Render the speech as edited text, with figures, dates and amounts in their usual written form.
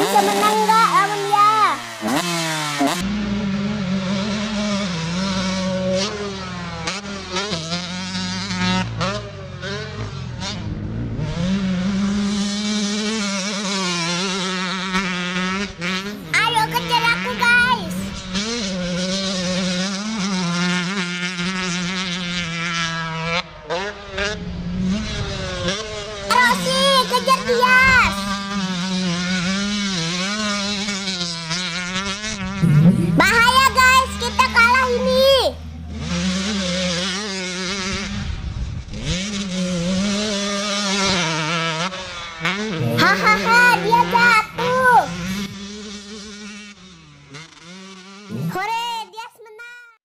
bisa menang.